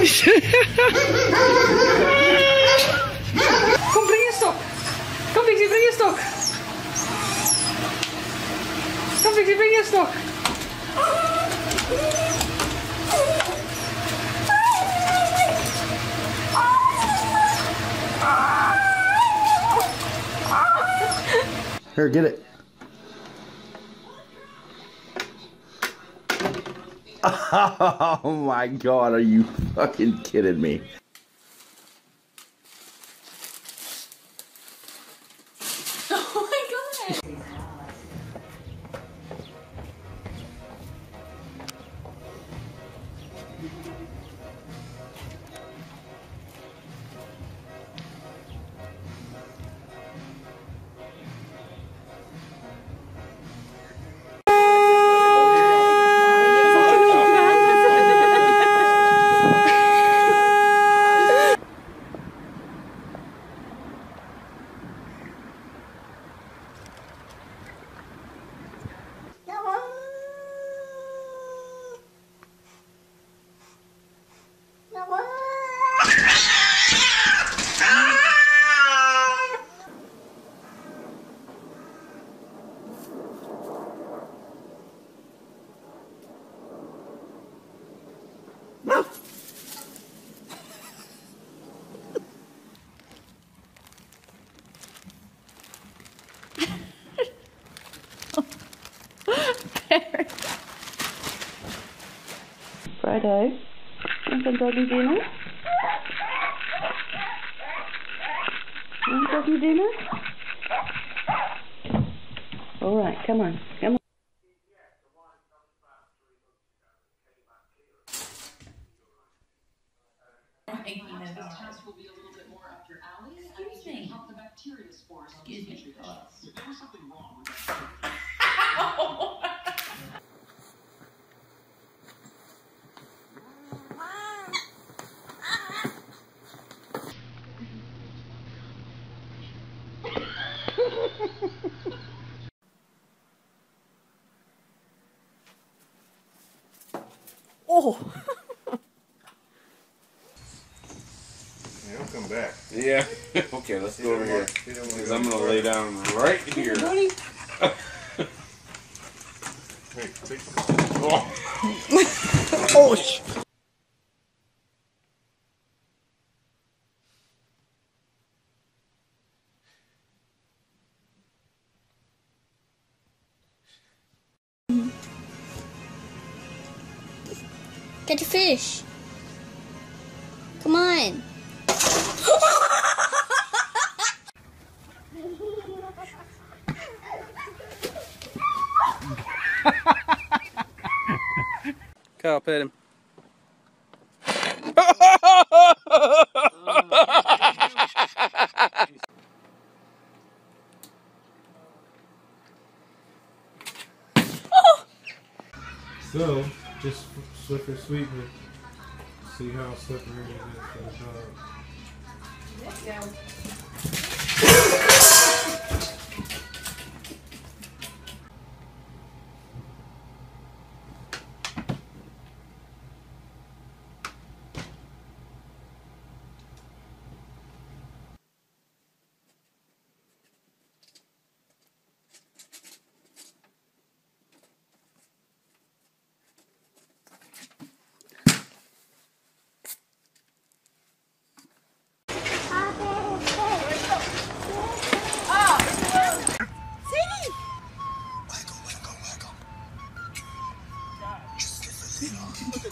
Kom, breng je stok. Kom, Pixie, breng je stok. Kom, Pixie, breng je stok. Here, get it. Oh my God, are you fucking kidding me? Oh my God. Righto, want some doggy dinner? Want doggy dinner? Alright, come on, come on. Excuse me. Excuse me. Oh. He'll come back. Yeah. Okay, let's go over here. Because I'm going to lay down right here. Hey, take some. Oh. Oh, shit. Catch a fish. Come on. Carl, pet him. So, just slipper sweeper. See how slippery it is for the dog. Let's go.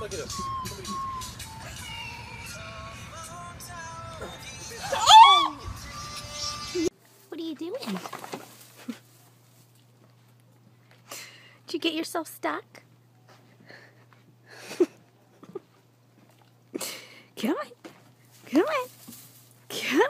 Look at him. What are you doing? Did you get yourself stuck? Come on. Come on. Come on.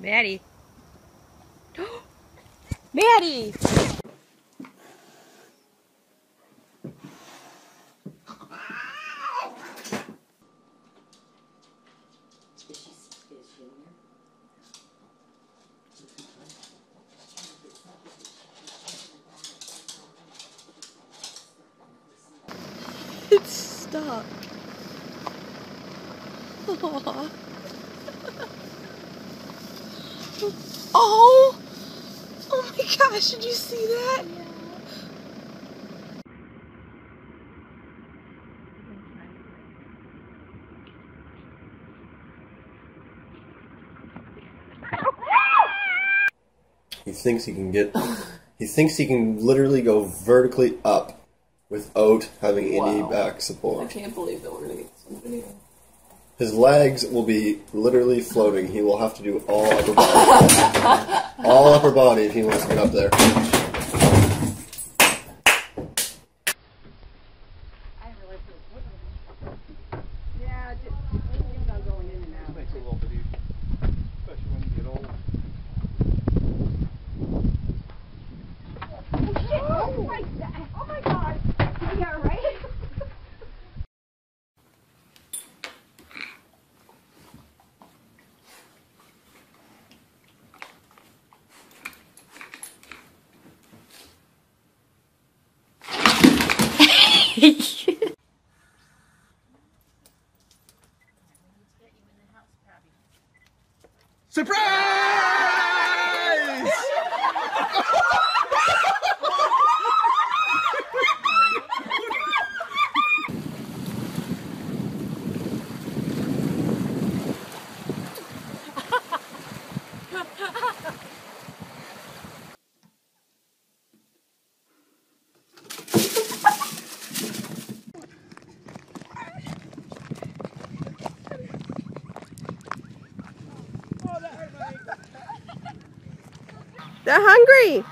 Maddie. Maddie! stuck. Aww. Oh! Oh my gosh, did you see that? Yeah. He thinks he can get, he thinks he can literally go vertically up without having any back support. I can't believe that we're going to get some video. His legs will be literally floating. He will have to do all upper body. All upper body if he wants to get up there. Surprise! They're hungry.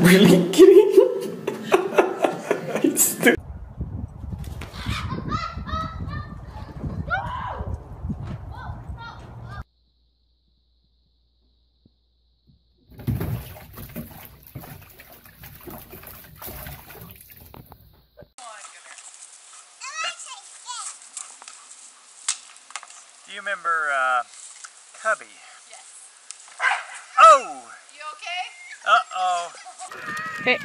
Really kidding? Do you remember Cubby? Yes. Oh! You okay? Uh-oh. Hey.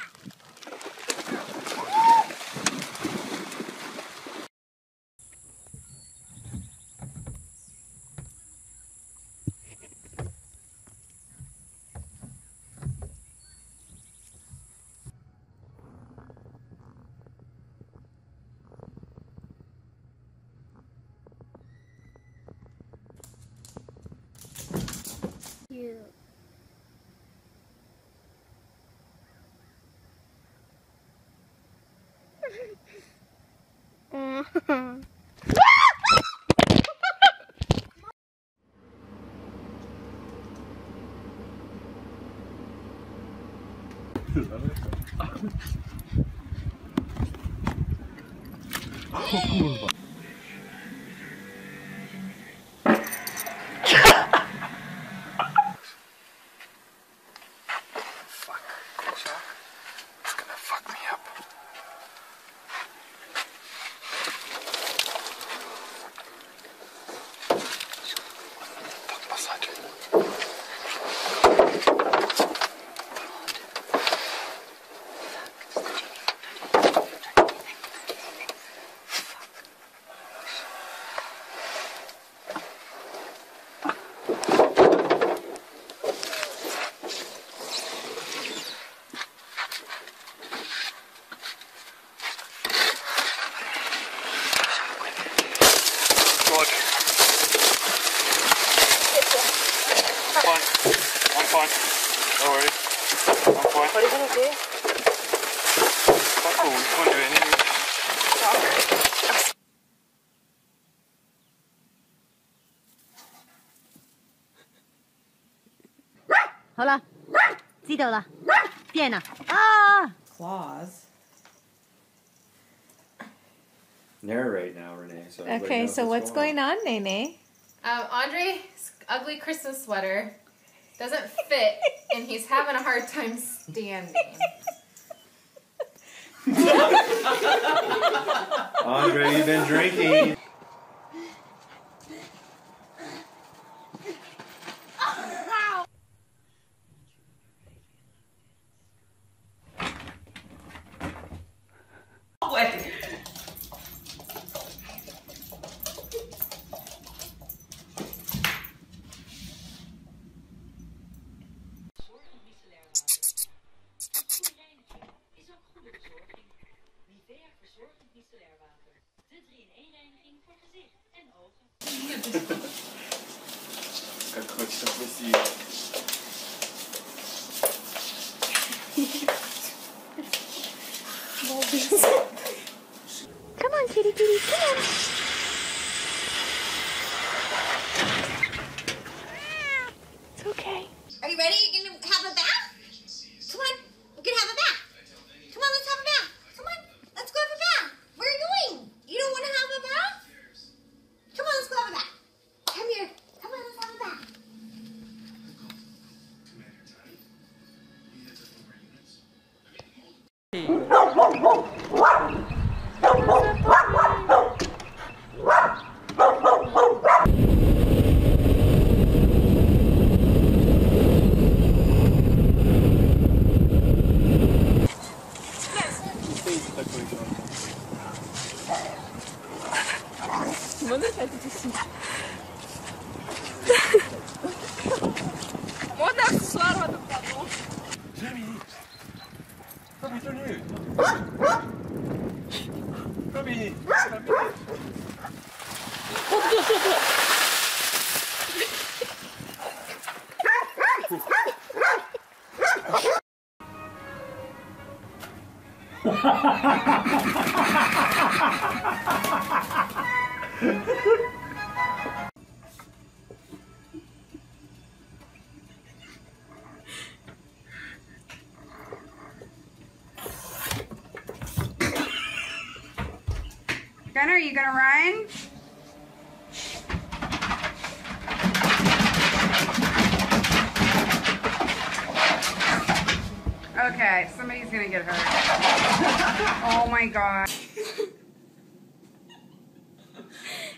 Hola. Zitola. Vienna. Ah! Claws. Narrate now, Renee. So okay, so what's going on, Nene? Andre's ugly Christmas sweater doesn't fit, and he's having a hard time standing. Andre, you've been drinking. Какой же красивый. Come on, kitty, kitty, come on. Можно аксессуар в этом году? Джимми! Robbie, don't you? Robbie! Robbie! Gunnar, are you gonna run? Okay, somebody's gonna get hurt. Oh my god.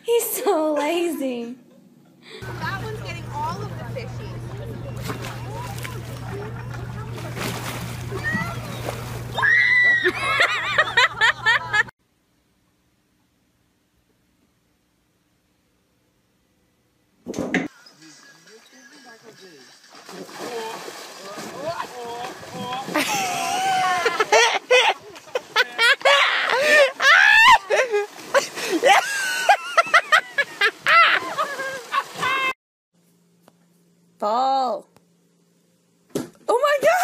He's so lazy. That one's getting all of the fishies. Ball. Oh my god!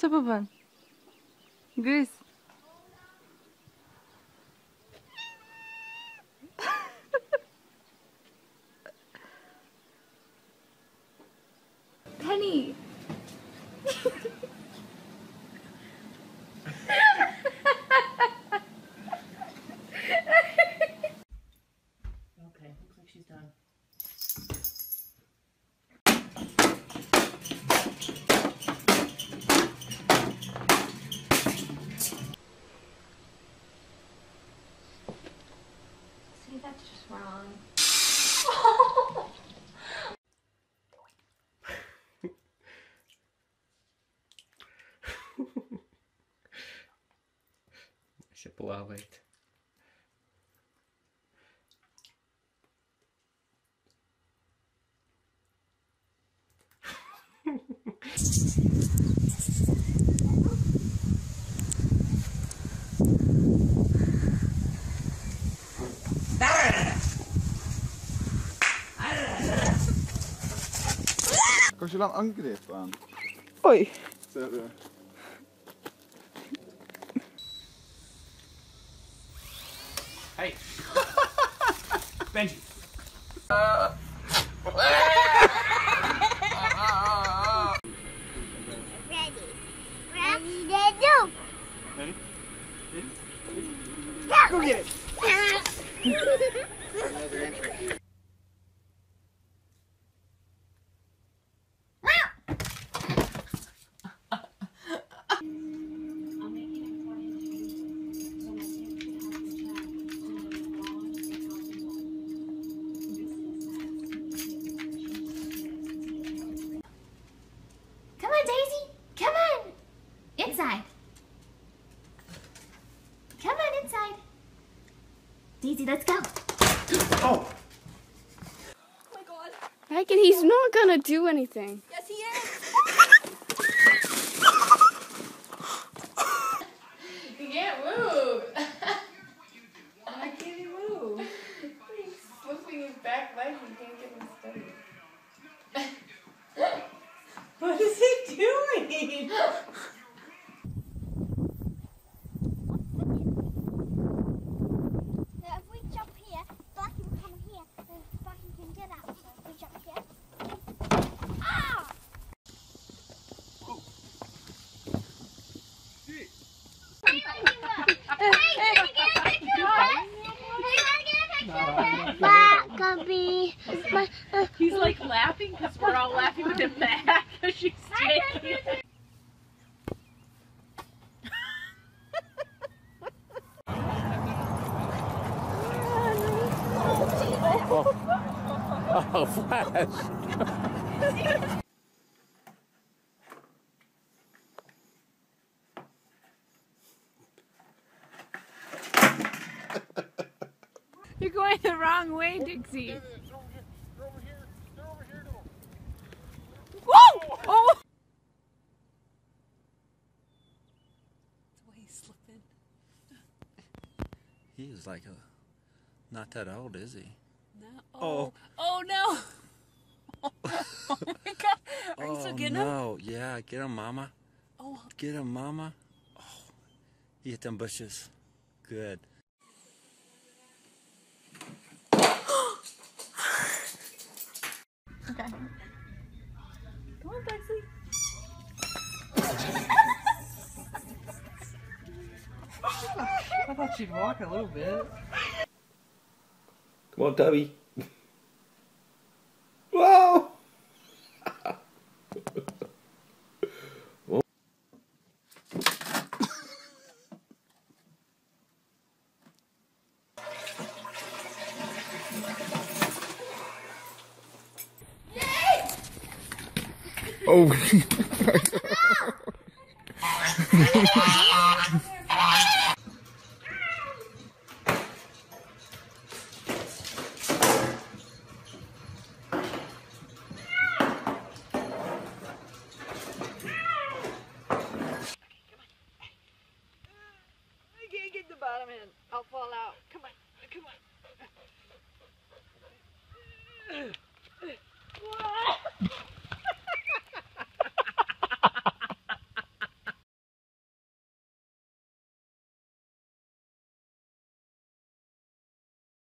Co pan? Gryz. Penny. Okay, looks like she's done. рыбки плавает. Kanskje den angriper den. Oi! Ser du? Hei! Benji! Go get it! Another entry. Daisy, let's go. Oh. Oh my god. Megan, he's not gonna do anything. Yes, he is. You can't move. Why can't he move? He's flipping his back leg. He can't get him started. What is he doing? He's like laughing because we're all laughing with him back because she's taking it. Oh, Flash! You're going the wrong way, Dixie. Whoa! Oh! That's why he's slipping. He is like a... not that old, is he? No. Oh. Oh, no! Oh my god! Are you still getting him? Oh, no. Yeah, get him, Mama. Oh. Get him, Mama. Oh. He hit them bushes. Good. Okay. Come on, Bexley. I thought she'd walk a little bit. Come on, Tubby. Whoa! Whoa. Oh my god. I'll fall out. Come on, come on. Whoa.